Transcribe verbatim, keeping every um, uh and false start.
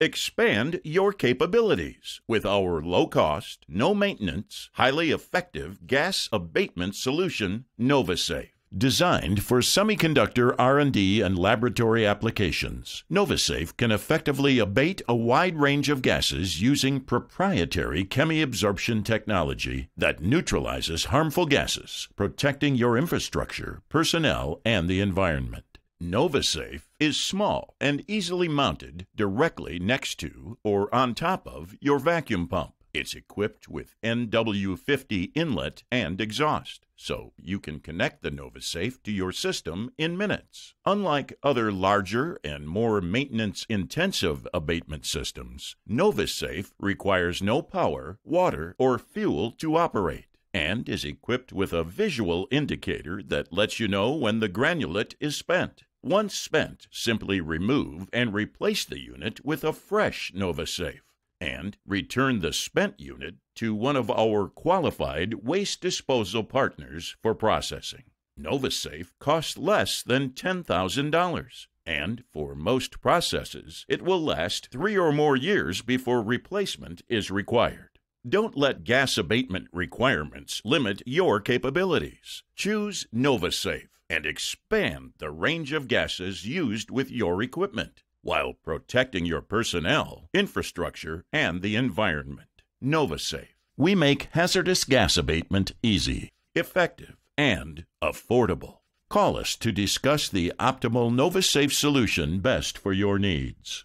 Expand your capabilities with our low-cost, no-maintenance, highly effective gas abatement solution, NovaSafe. Designed for semiconductor R and D and laboratory applications, NovaSafe can effectively abate a wide range of gases using proprietary chemiabsorption technology that neutralizes harmful gases, protecting your infrastructure, personnel, and the environment. NovaSafe is small and easily mounted directly next to or on top of your vacuum pump. It's equipped with N W fifty inlet and exhaust, so you can connect the NovaSafe to your system in minutes. Unlike other larger and more maintenance-intensive abatement systems, NovaSafe requires no power, water, or fuel to operate, and is equipped with a visual indicator that lets you know when the granulate is spent. Once spent, simply remove and replace the unit with a fresh NovaSafe, and return the spent unit to one of our qualified waste disposal partners for processing. NovaSafe costs less than ten thousand dollars, and for most processes, it will last three or more years before replacement is required. Don't let gas abatement requirements limit your capabilities. Choose NovaSafe and expand the range of gases used with your equipment while protecting your personnel, infrastructure, and the environment. NovaSafe. We make hazardous gas abatement easy, effective, and affordable. Call us to discuss the optimal NovaSafe solution best for your needs.